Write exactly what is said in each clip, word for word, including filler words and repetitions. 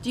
Do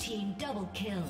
Team double kill.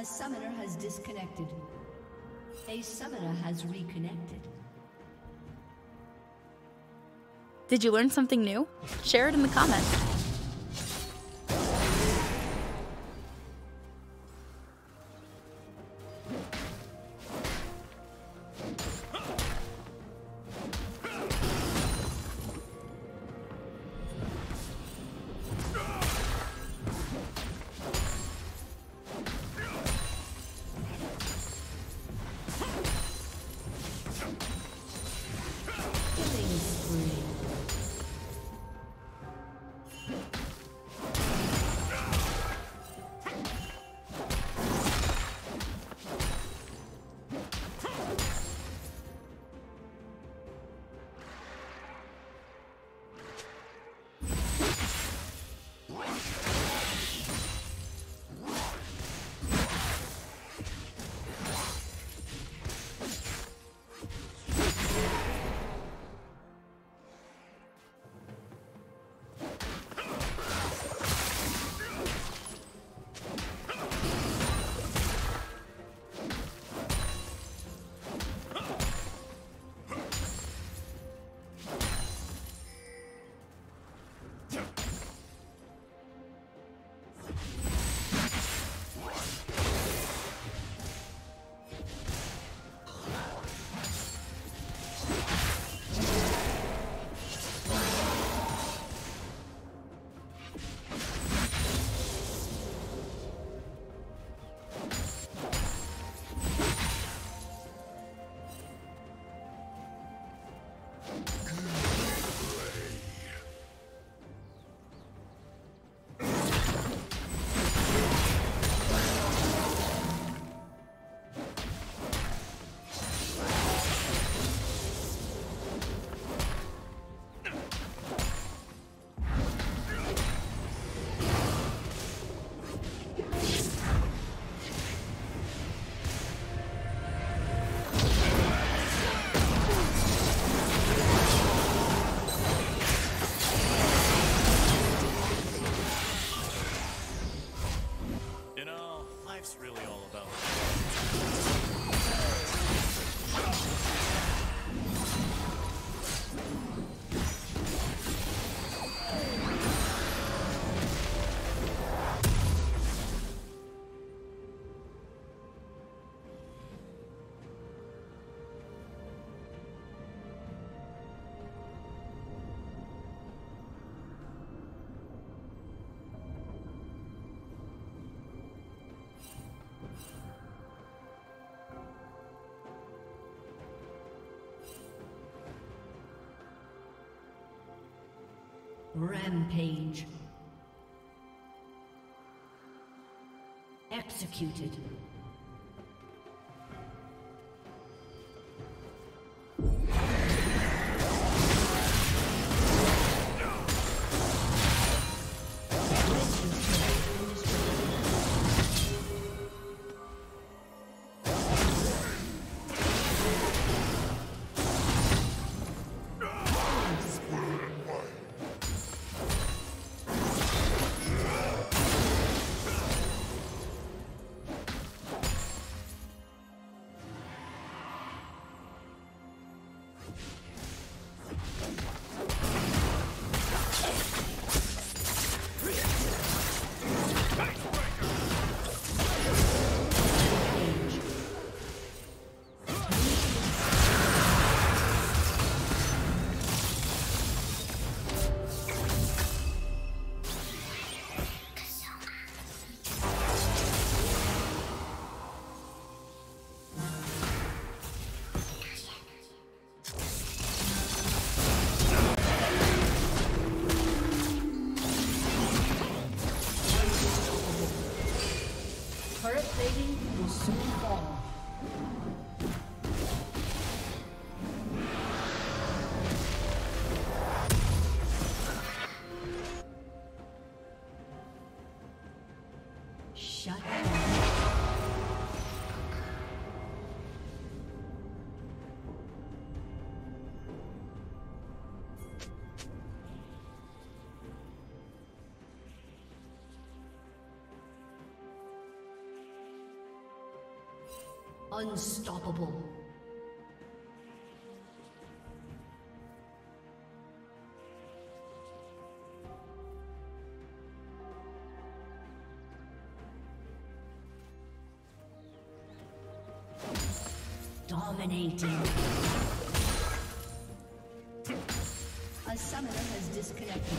A summoner has disconnected. A summoner has reconnected. Did you learn something new? Share it in the comments. Rampage. Executed. Unstoppable. Dominating. A summoner has disconnected.